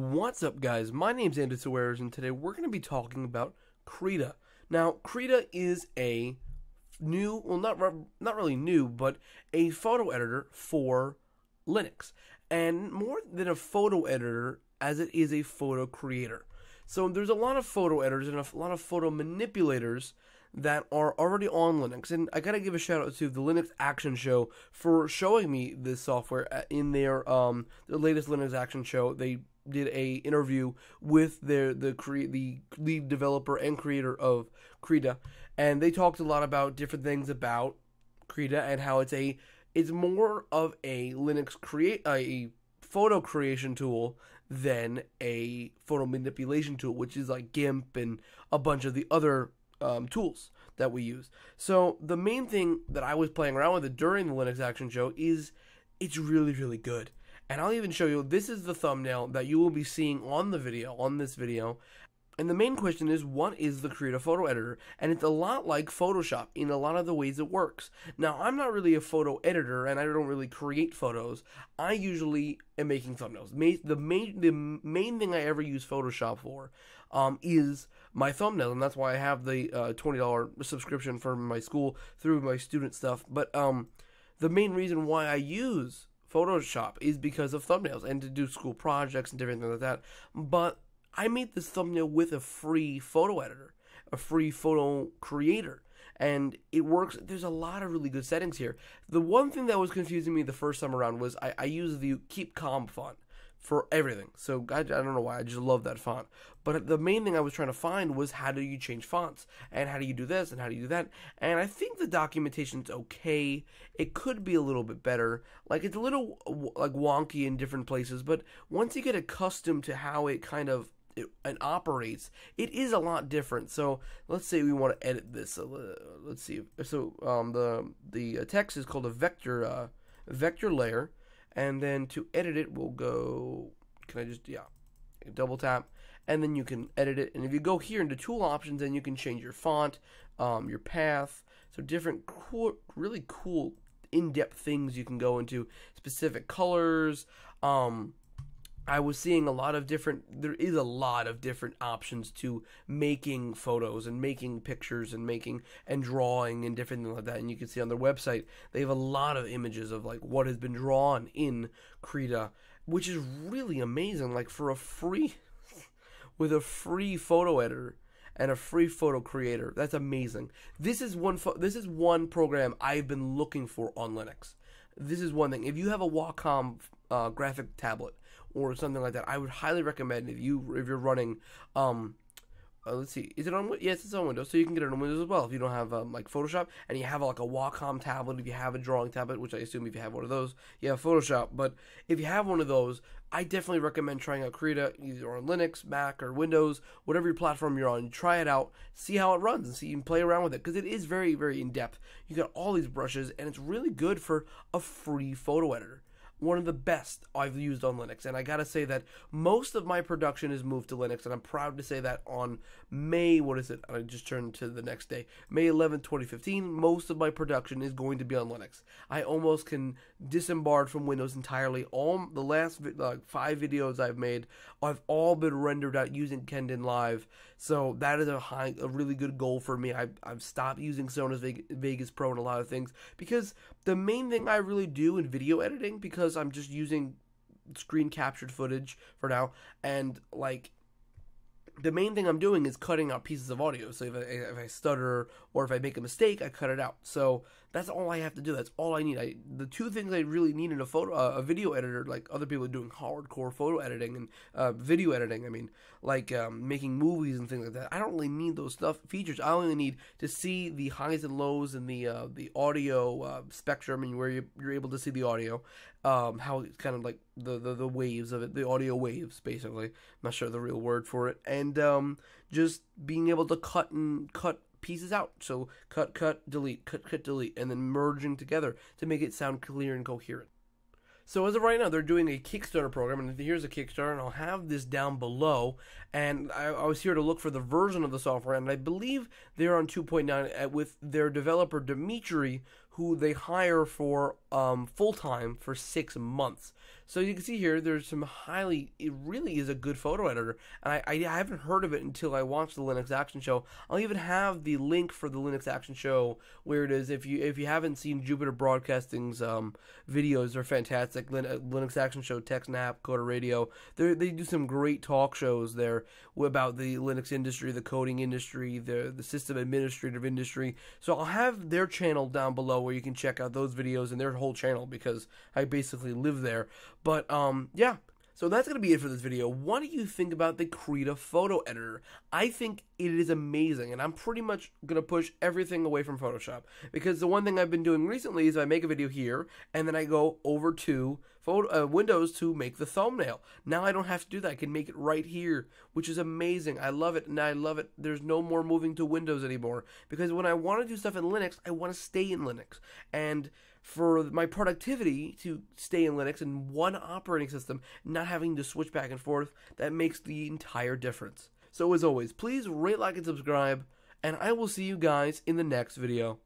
What's up, guys? My name's Antoun Sawires, and today we're going to be talking about Krita. Now, Krita is a new, well, not really new, but a photo editor for Linux. And more than a photo editor, as it is a photo creator. So there's a lot of photo editors and a lot of photo manipulators that are already on Linux, and I gotta give a shout out to the Linux Action Show for showing me this software in their latest Linux Action Show. They did a interview with the lead developer and creator of Krita, and they talked a lot about different things about Krita and how it's more of a Linux a photo creation tool than a photo manipulation tool, which is like GIMP and a bunch of the other tools that we use. So the main thing that I was playing around with it during the Linux Action Show is it's really, really good. And I'll even show you, this is the thumbnail that you will be seeing on the video, on this video. And the main question is, what is the Krita photo editor? And it's a lot like Photoshop in a lot of the ways it works. Now, I'm not really a photo editor, and I don't really create photos. I usually am making thumbnails. The main thing I ever use Photoshop for is my thumbnail, and that's why I have the $20 subscription from my school through my student stuff. But the main reason why I use Photoshop is because of thumbnails and to do school projects and different things like that. But I made this thumbnail with a free photo editor, a free photo creator, and it works. There's a lot of really good settings here. The one thing that was confusing me the first time around was I used the Keep Calm font for everything. So I don't know why, I just love that font. But the main thing I was trying to find was, how do you change fonts? And how do you do this? And how do you do that? And I think the documentation's okay. It could be a little bit better. Like, it's a little like wonky in different places, but once you get accustomed to how it kind of and operates, it is a lot different. So let's say we want to edit this. Let's see. So the text is called a vector layer, and then to edit it, we'll go. Can I just double tap, and then you can edit it. And if you go here into tool options, then you can change your font, your path. So different cool, really cool, in-depth things you can go into. Specific colors. I was seeing a lot of different, there is a lot of different options to making photos and making pictures and making and drawing and different things like that. And you can see on their website, they have a lot of images of like what has been drawn in Krita, which is really amazing. Like, for a free, with a free photo editor and a free photo creator, that's amazing. This is one program I've been looking for on Linux. This is one thing. If you have a Wacom graphic tablet or something like that, I would highly recommend, if you're running, let's see, is it on? Yes, it's on Windows, so you can get it on Windows as well. If you don't have like Photoshop, and you have like a Wacom tablet, if you have a drawing tablet, which I assume if you have one of those, you have Photoshop. But if you have one of those, I definitely recommend trying out Krita, either on Linux, Mac, or Windows, whatever your platform you're on. Try it out, see how it runs, and see you can play around with it, because it is very, very in depth. You got all these brushes, and it's really good for a free photo editor. One of the best I've used on Linux, and I gotta say that most of my production is moved to Linux, and I'm proud to say that on May, what is it, I just turned to the next day, May 11, 2015, most of my production is going to be on Linux. I almost can disembark from Windows entirely. All the last 5 videos I've made, I've all been rendered out using Kdenlive, so that is a really good goal for me. I've stopped using Sony Vegas Pro and a lot of things, because the main thing I really do in video editing, because I'm just using screen captured footage for now, and like the main thing I'm doing is cutting out pieces of audio. So if I stutter or if I make a mistake, I cut it out. So that's all I have to do. That's all I need. The two things I really need in a video editor, like other people are doing hardcore photo editing and video editing, I mean, like making movies and things like that. I don't really need those features. I only need to see the highs and lows and the audio spectrum, and where you're able to see the audio, how it's kind of like the waves of it, the audio waves, basically. I'm not sure the real word for it. And just being able to cut pieces out. So cut, delete, and then merging together to make it sound clear and coherent. So as of right now, they're doing a Kickstarter program, and here's a Kickstarter, and I'll have this down below, and I was here to look for the version of the software, and I believe they're on 2.9 with their developer Dimitri, who they hire for full-time for 6 months. So you can see here, there's some highly, it really is a good photo editor, and I haven't heard of it until I watched the Linux Action Show. I'll even have the link for the Linux Action Show where it is. If you haven't seen Jupiter Broadcasting's videos, they're fantastic. Linux Action Show, TechSnap, Coder Radio, they do some great talk shows there about the Linux industry, the coding industry, the system administrative industry. So I'll have their channel down below where you can check out those videos and their whole channel, because I basically live there. But yeah, so that's going to be it for this video. What do you think about the Krita photo editor? I think it is amazing, and I'm pretty much going to push everything away from Photoshop, because the one thing I've been doing recently is I make a video here, and then I go over to Windows to make the thumbnail. Now I don't have to do that. I can make it right here, which is amazing. I love it, and I love it. There's no more moving to Windows anymore, because when I want to do stuff in Linux, I want to stay in Linux. And for my productivity to stay in Linux and one operating system, not having to switch back and forth, that makes the entire difference. So as always, please rate, like, and subscribe, and I will see you guys in the next video.